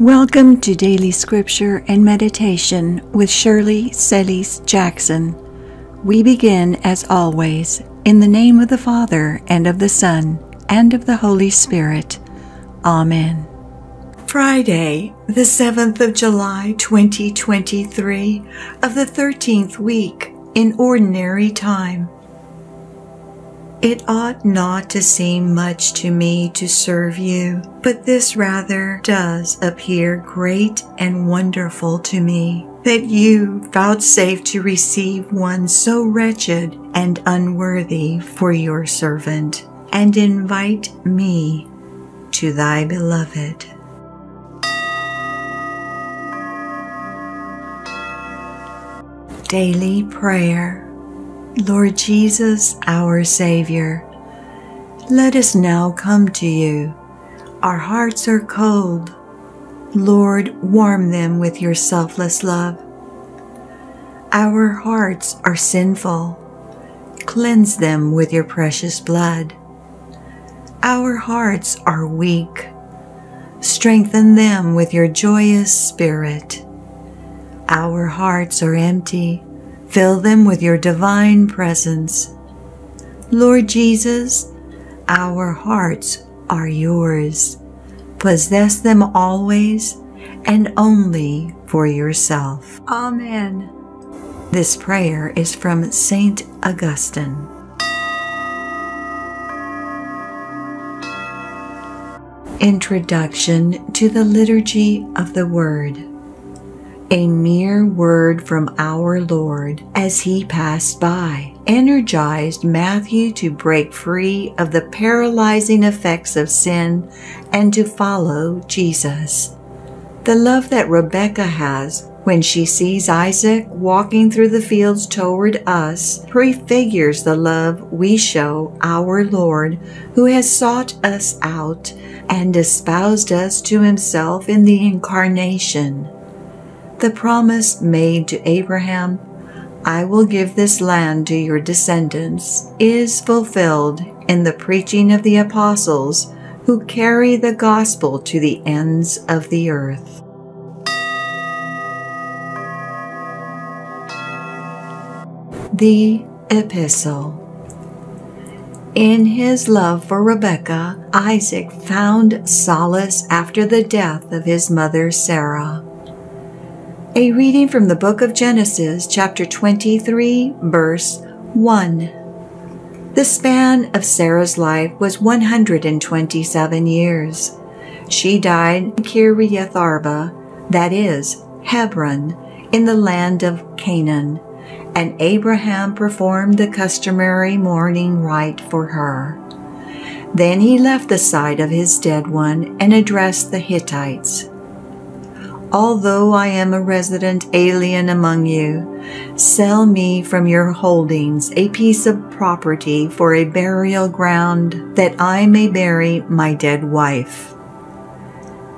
Welcome to Daily Scripture and Meditation with Shirley Celis Jackson. We begin, as always, in the name of the Father, and of the Son, and of the Holy Spirit. Amen. Friday, the 7th of July, 2023, of the 13th week in Ordinary Time. It ought not to seem much to me to serve you, but this rather does appear great and wonderful to me, that you vouchsafe to receive one so wretched and unworthy for your servant, and invite me to thy beloved. Daily Prayer. Lord Jesus, our Savior, let us now come to you. Our hearts are cold. Lord, warm them with your selfless love. Our hearts are sinful. Cleanse them with your precious blood. Our hearts are weak. Strengthen them with your joyous spirit. Our hearts are empty. Fill them with your divine presence. Lord Jesus, our hearts are yours. Possess them always and only for yourself. Amen. This prayer is from Saint Augustine. Introduction to the Liturgy of the Word. A mere word from our Lord as he passed by energized Matthew to break free of the paralyzing effects of sin and to follow Jesus. The love that Rebekah has when she sees Isaac walking through the fields toward us prefigures the love we show our Lord, who has sought us out and espoused us to himself in the Incarnation. The promise made to Abraham, "I will give this land to your descendants," is fulfilled in the preaching of the apostles who carry the gospel to the ends of the earth. The Epistle. In his love for Rebekah, Isaac found solace after the death of his mother Sarah. A reading from the book of Genesis, chapter 23, verse 1. The span of Sarah's life was 127 years. She died in Kiryat Arba, that is, Hebron, in the land of Canaan, and Abraham performed the customary mourning rite for her. Then he left the side of his dead one and addressed the Hittites. "Although I am a resident alien among you, sell me from your holdings a piece of property for a burial ground, that I may bury my dead wife."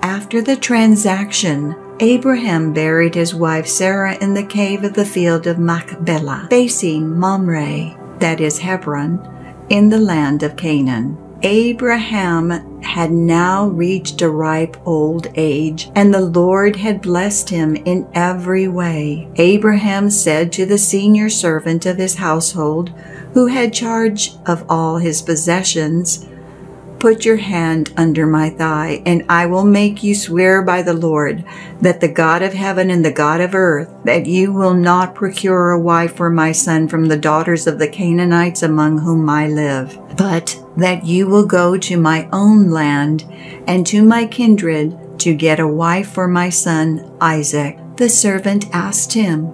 After the transaction, Abraham buried his wife Sarah in the cave of the field of Machpelah, facing Mamre, that is Hebron, in the land of Canaan. Abraham had now reached a ripe old age, and the Lord had blessed him in every way. Abraham said to the senior servant of his household, who had charge of all his possessions, "Put your hand under my thigh, and I will make you swear by the Lord, that the God of heaven and the God of earth, that you will not procure a wife for my son from the daughters of the Canaanites among whom I live, but that you will go to my own land and to my kindred to get a wife for my son Isaac." The servant asked him,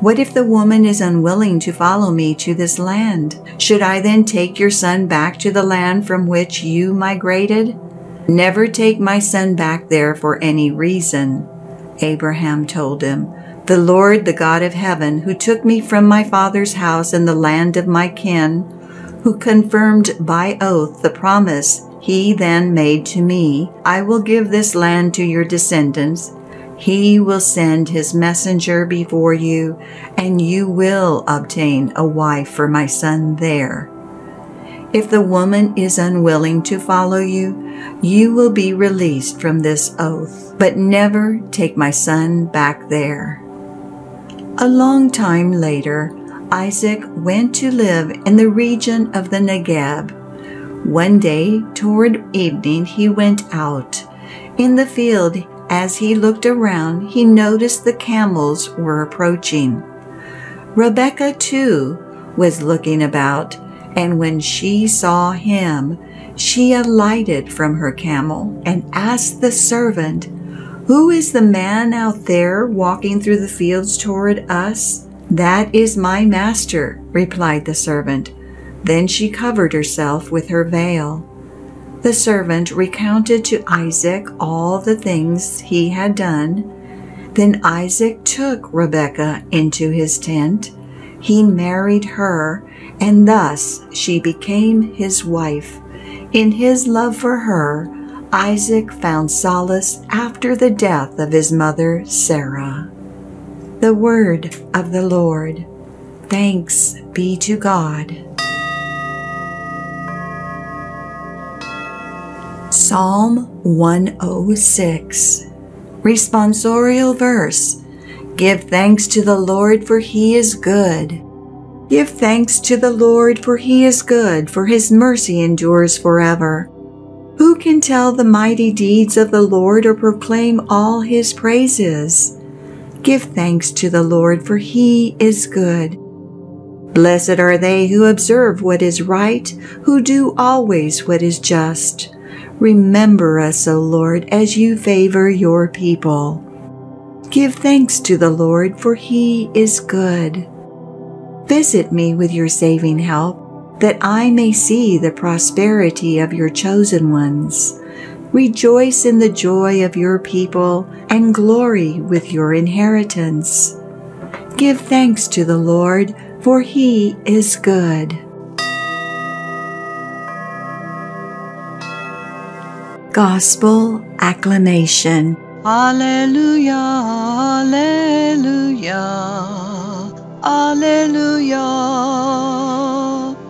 "What if the woman is unwilling to follow me to this land? Should I then take your son back to the land from which you migrated? Never take my son back there for any reason." Abraham told him, "The Lord, the God of heaven, who took me from my father's house and the land of my kin, who confirmed by oath the promise he then made to me, 'I will give this land to your descendants,' he will send his messenger before you, and you will obtain a wife for my son there." If the woman is unwilling to follow you, you will be released from this oath, but never take my son back there." A long time later, Isaac went to live in the region of the Negev. One day toward evening he went out. In the field, as he looked around, he noticed the camels were approaching. Rebekah, too, was looking about, and when she saw him, she alighted from her camel and asked the servant, "Who is the man out there walking through the fields toward us?" "That is my master," replied the servant. Then she covered herself with her veil. The servant recounted to Isaac all the things he had done. Then Isaac took Rebekah into his tent. He married her, and thus she became his wife. In his love for her, Isaac found solace after the death of his mother Sarah. The word of the Lord. Thanks be to God. Psalm 106. Responsorial verse. Give thanks to the Lord, for he is good. Give thanks to the Lord, for he is good, for his mercy endures forever. Who can tell the mighty deeds of the Lord, or proclaim all his praises? Give thanks to the Lord, for he is good. Blessed are they who observe what is right, who do always what is just. Remember us, O Lord, as you favor your people. Give thanks to the Lord, for he is good. Visit me with your saving help, that I may see the prosperity of your chosen ones. Rejoice in the joy of your people, and glory with your inheritance. Give thanks to the Lord, for he is good. Gospel Acclamation. Alleluia, alleluia, alleluia.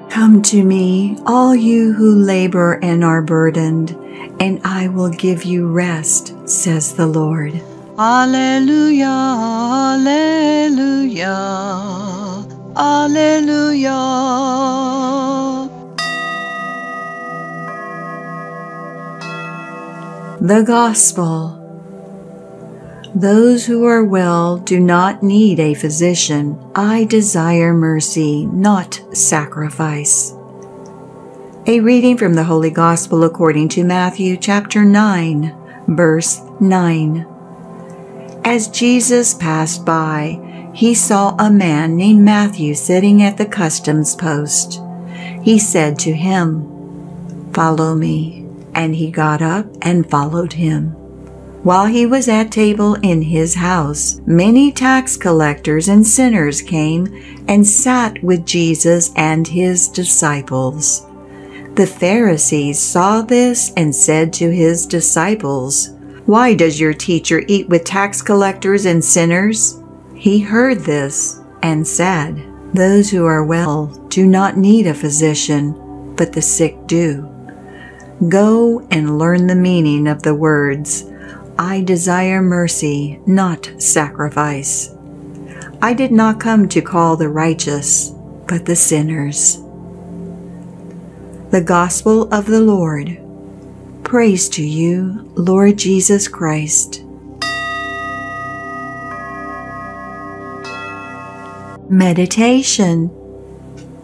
Come to me, all you who labor and are burdened, and I will give you rest, says the Lord. Alleluia, alleluia, alleluia. The Gospel. Those who are well do not need a physician. I desire mercy, not sacrifice. A reading from the Holy Gospel according to Matthew chapter 9, verse 9. As Jesus passed by, he saw a man named Matthew sitting at the customs post. He said to him, "Follow me." And he got up and followed him. While he was at table in his house, many tax collectors and sinners came and sat with Jesus and his disciples. The Pharisees saw this and said to his disciples, "Why does your teacher eat with tax collectors and sinners?" He heard this and said, "Those who are well do not need a physician, but the sick do. Go and learn the meaning of the words, 'I desire mercy, not sacrifice.' I did not come to call the righteous, but the sinners." The Gospel of the Lord. Praise to you, Lord Jesus Christ. Meditation.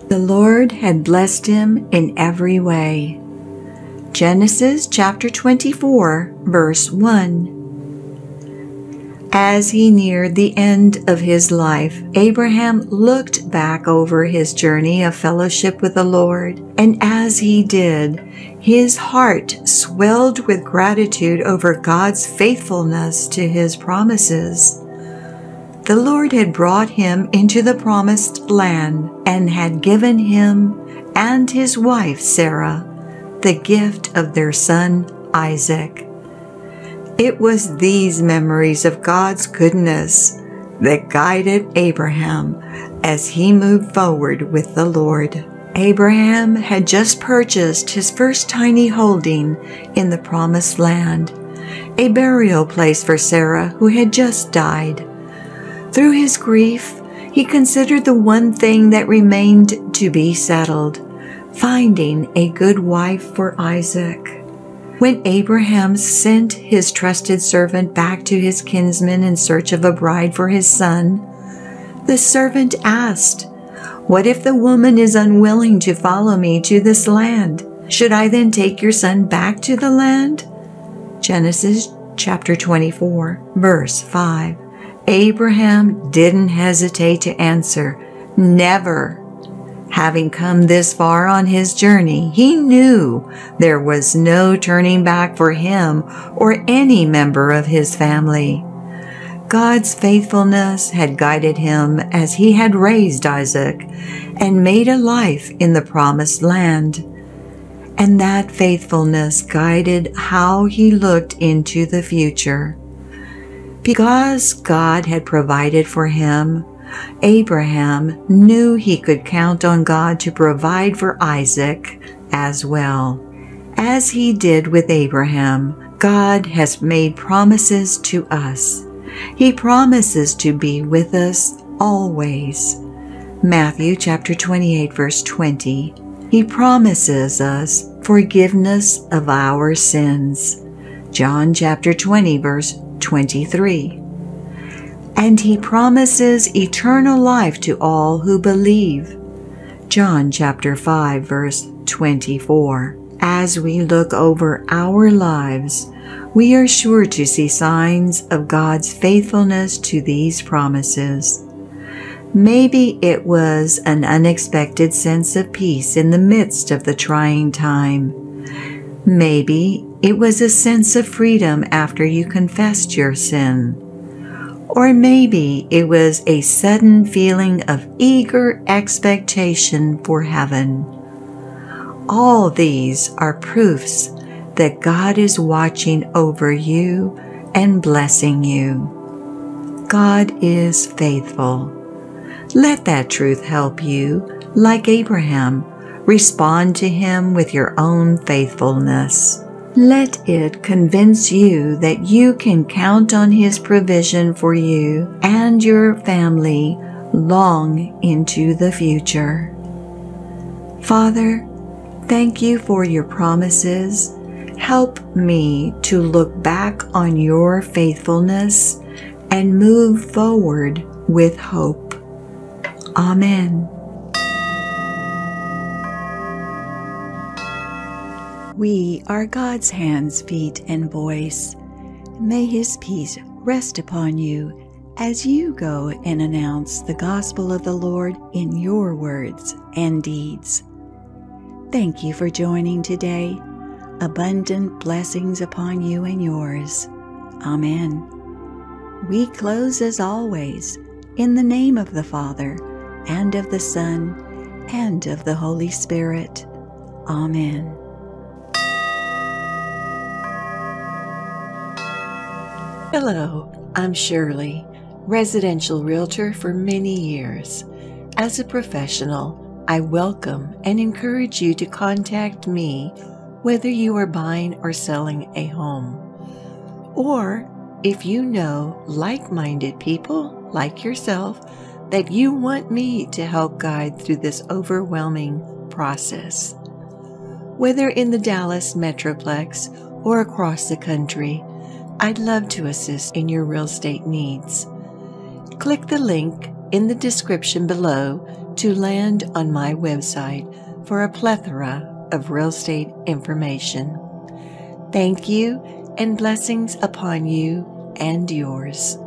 The Lord had blessed him in every way. Genesis chapter 24, verse 1. As he neared the end of his life, Abraham looked back over his journey of fellowship with the Lord, and as he did, his heart swelled with gratitude over God's faithfulness to his promises. The Lord had brought him into the promised land and had given him and his wife Sarah the gift of their son Isaac. It was these memories of God's goodness that guided Abraham as he moved forward with the Lord. Abraham had just purchased his first tiny holding in the Promised Land, a burial place for Sarah, who had just died. Through his grief, he considered the one thing that remained to be settled, finding a good wife for Isaac. When Abraham sent his trusted servant back to his kinsmen in search of a bride for his son, the servant asked, "What if the woman is unwilling to follow me to this land? Should I then take your son back to the land?" Genesis chapter 24, verse 5. Abraham didn't hesitate to answer, "Never." Having come this far on his journey, he knew there was no turning back for him or any member of his family. God's faithfulness had guided him as he had raised Isaac and made a life in the Promised Land. And that faithfulness guided how he looked into the future. Because God had provided for him, Abraham knew he could count on God to provide for Isaac as well. As he did with Abraham, God has made promises to us. He promises to be with us always. Matthew chapter 28, verse 20. He promises us forgiveness of our sins. John chapter 20, verse 23. And he promises eternal life to all who believe. John chapter 5, verse 24. As we look over our lives, we are sure to see signs of God's faithfulness to these promises. Maybe it was an unexpected sense of peace in the midst of the trying time. Maybe it was a sense of freedom after you confessed your sin. Or maybe it was a sudden feeling of eager expectation for heaven. All these are proofs that God is watching over you and blessing you. God is faithful. Let that truth help you, like Abraham, respond to him with your own faithfulness. Let it convince you that you can count on his provision for you and your family long into the future. Father, thank you for your promises. Help me to look back on your faithfulness and move forward with hope. Amen. We are God's hands, feet, and voice. May his peace rest upon you as you go and announce the gospel of the Lord in your words and deeds. Thank you for joining today. Abundant blessings upon you and yours. Amen. We close as always in the name of the Father, and of the Son, and of the Holy Spirit. Amen. Hello, I'm Shirley, residential realtor for many years. As a professional, I welcome and encourage you to contact me whether you are buying or selling a home. Or if you know like-minded people like yourself that you want me to help guide through this overwhelming process. Whether in the Dallas Metroplex or across the country, I'd love to assist in your real estate needs. Click the link in the description below to land on my website for a plethora of real estate information. Thank you, and blessings upon you and yours.